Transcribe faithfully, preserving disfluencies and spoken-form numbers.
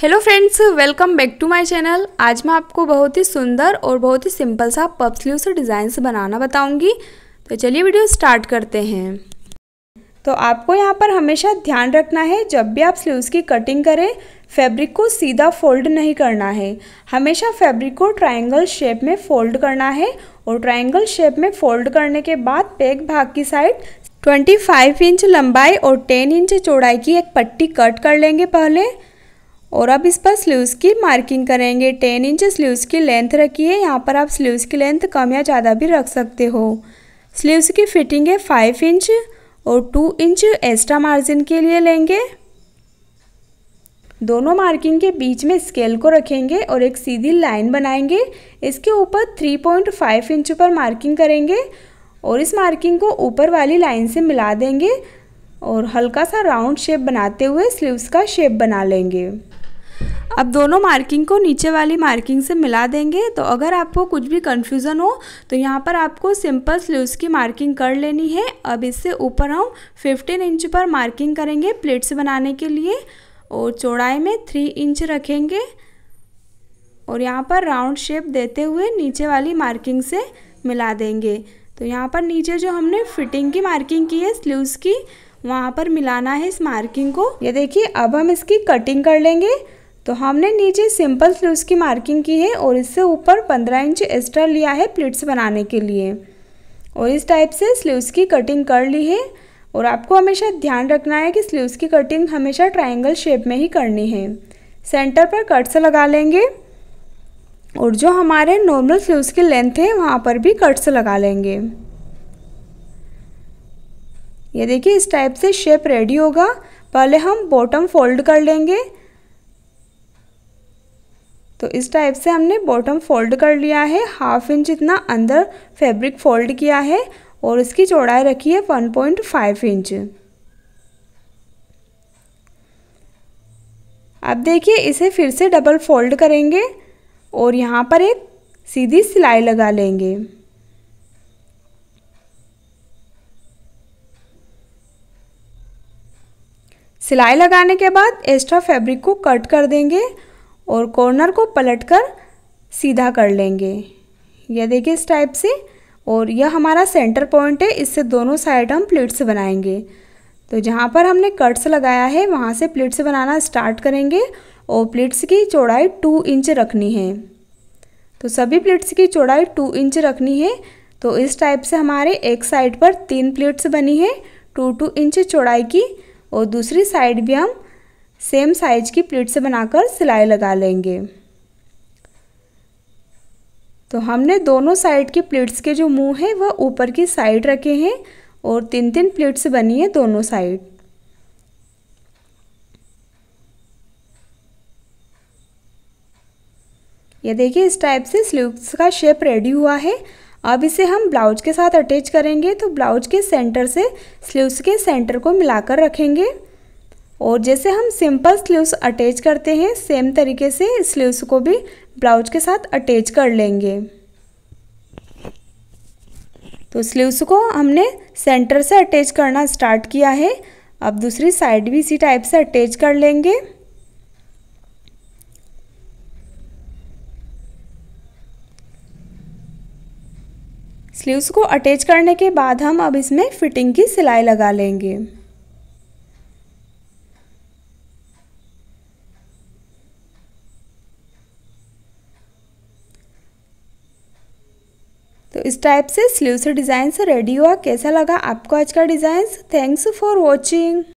Hello friends, welcome back to my channel. आज मैं आपको बहुत ही सुंदर और बहुत ही सिंपल सा पफ स्लीव से डिज़ाइन से बनाना बताऊंगी, तो चलिए वीडियो स्टार्ट करते हैं। तो आपको यहाँ पर हमेशा ध्यान रखना है, जब भी आप स्लीव्स की कटिंग करें फैब्रिक को सीधा फोल्ड नहीं करना है, हमेशा फैब्रिक को ट्रायंगल शेप में फोल्ड करना है। और ट्रायंगल शेप में फोल्ड करने के बाद बैक भाग की साइड पच्चीस इंच लंबाई और दस इंच चौड़ाई की एक पट्टी कट कर लेंगे पहले। और अब इस पर स्लीव्स की मार्किंग करेंगे। दस इंच स्लीव्स की लेंथ रखी है, यहाँ पर आप स्लीव्स की लेंथ कम या ज़्यादा भी रख सकते हो। स्लीव्स की फिटिंग है पाँच इंच और दो इंच एक्स्ट्रा मार्जिन के लिए लेंगे। दोनों मार्किंग के बीच में स्केल को रखेंगे और एक सीधी लाइन बनाएंगे। इसके ऊपर तीन पॉइंट पाँच इंच पर मार्किंग करेंगे और इस मार्किंग को ऊपर वाली लाइन से मिला देंगे और हल्का सा राउंड शेप बनाते हुए स्लीव्स का शेप बना लेंगे। अब दोनों मार्किंग को नीचे वाली मार्किंग से मिला देंगे। तो अगर आपको कुछ भी कन्फ्यूज़न हो तो यहाँ पर आपको सिंपल स्लीव्स की मार्किंग कर लेनी है। अब इससे ऊपर हम पंद्रह इंच पर मार्किंग करेंगे प्लेट्स बनाने के लिए और चौड़ाई में तीन इंच रखेंगे और यहाँ पर राउंड शेप देते हुए नीचे वाली मार्किंग से मिला देंगे। तो यहाँ पर नीचे जो हमने फिटिंग की मार्किंग की है स्लीव्स की, वहाँ पर मिलाना है इस मार्किंग को। ये देखिए, अब हम इसकी कटिंग कर लेंगे। तो हमने नीचे सिंपल स्लीव्स की मार्किंग की है और इससे ऊपर पंद्रह इंच एक्स्ट्रा लिया है प्लेट्स बनाने के लिए और इस टाइप से स्लीव्स की कटिंग कर ली है। और आपको हमेशा ध्यान रखना है कि स्लीव्स की कटिंग हमेशा ट्रायंगल शेप में ही करनी है। सेंटर पर कट्स लगा लेंगे और जो हमारे नॉर्मल स्लीव्स की लेंथ है वहाँ पर भी कट्स लगा लेंगे। ये देखिए, इस टाइप से शेप रेडी होगा। पहले हम बॉटम फोल्ड कर लेंगे। तो इस टाइप से हमने बॉटम फोल्ड कर लिया है, हाफ इंच इतना अंदर फैब्रिक फोल्ड किया है और इसकी चौड़ाई रखी है एक पॉइंट पाँच इंच। अब देखिए, इसे फिर से डबल फोल्ड करेंगे और यहाँ पर एक सीधी सिलाई लगा लेंगे। सिलाई लगाने के बाद एक्स्ट्रा फैब्रिक को कट कर देंगे और कॉर्नर को पलटकर सीधा कर लेंगे। यह देखिए, इस टाइप से। और यह हमारा सेंटर पॉइंट है, इससे दोनों साइड हम प्लेट्स बनाएंगे। तो जहाँ पर हमने कट्स लगाया है वहाँ से प्लेट्स बनाना स्टार्ट करेंगे और प्लेट्स की चौड़ाई दो इंच रखनी है। तो सभी प्लेट्स की चौड़ाई दो इंच रखनी है। तो इस टाइप से हमारे एक साइड पर तीन प्लेट्स बनी है टू टू इंच चौड़ाई की और दूसरी साइड भी हम सेम साइज की प्लेट से बनाकर सिलाई लगा लेंगे। तो हमने दोनों साइड की प्लेट्स के जो मुंह है वह ऊपर की साइड रखे हैं और तीन तीन प्लेट्स बनी है दोनों साइड। ये देखिए, इस टाइप से स्लीव्स का शेप रेडी हुआ है। अब इसे हम ब्लाउज के साथ अटैच करेंगे। तो ब्लाउज के सेंटर से स्लीव्स के सेंटर को मिलाकर रखेंगे और जैसे हम सिंपल स्लीव्स अटैच करते हैं सेम तरीके से स्लीव्स को भी ब्लाउज के साथ अटैच कर लेंगे। तो स्लीव्स को हमने सेंटर से अटैच करना स्टार्ट किया है। अब दूसरी साइड भी इसी टाइप से अटैच कर लेंगे। स्लीव्स को अटैच करने के बाद हम अब इसमें फिटिंग की सिलाई लगा लेंगे। तो इस टाइप से स्लीव्स डिज़ाइन रेडी हुआ। कैसा लगा आपको आज का डिज़ाइन? Thanks for watching.